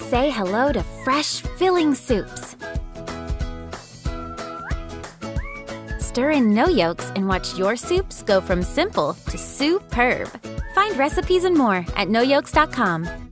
Say hello to fresh filling soups. Stir in No Yolks and watch your soups go from simple to superb. Find recipes and more at noyolks.com.